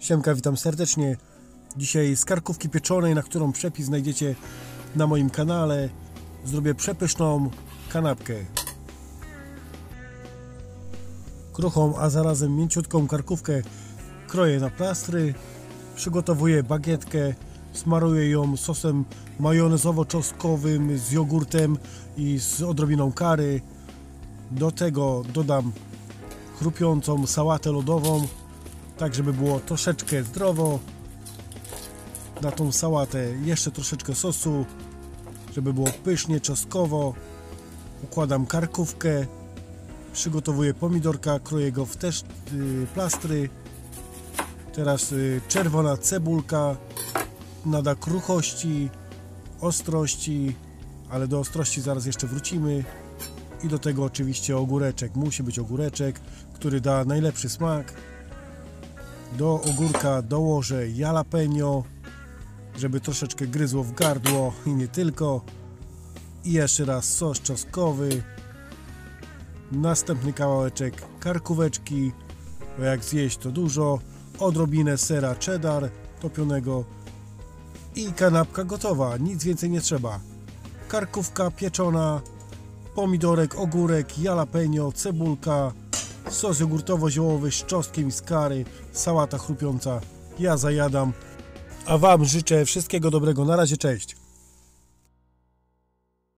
Siemka, witam serdecznie. Dzisiaj z karkówki pieczonej, na którą przepis znajdziecie na moim kanale. Zrobię przepyszną kanapkę. Kruchą, a zarazem mięciutką karkówkę kroję na plastry. Przygotowuję bagietkę, smaruję ją sosem majonezowo-czosnkowym z jogurtem i z odrobiną curry. Do tego dodam chrupiącą sałatę lodową, tak żeby było troszeczkę zdrowo. Na tą sałatę jeszcze troszeczkę sosu, żeby było pysznie, czosnkowo. Układam karkówkę, przygotowuję pomidorka, kroję go w też plastry. Teraz czerwona cebulka nada kruchości, ostrości, ale do ostrości zaraz jeszcze wrócimy. I do tego oczywiście ogóreczek, musi być ogóreczek, który da najlepszy smak. Do ogórka dołożę jalapeno, żeby troszeczkę gryzło w gardło i nie tylko. I jeszcze raz sos czosnkowy. Następny kawałeczek karkóweczki, bo jak zjeść to dużo. Odrobinę sera cheddar topionego i kanapka gotowa, nic więcej nie trzeba. Karkówka pieczona, pomidorek, ogórek, jalapeno, cebulka, sos jogurtowo-ziołowy z czosnkiem z curry, sałata chrupiąca. Ja zajadam, a Wam życzę wszystkiego dobrego. Na razie, cześć!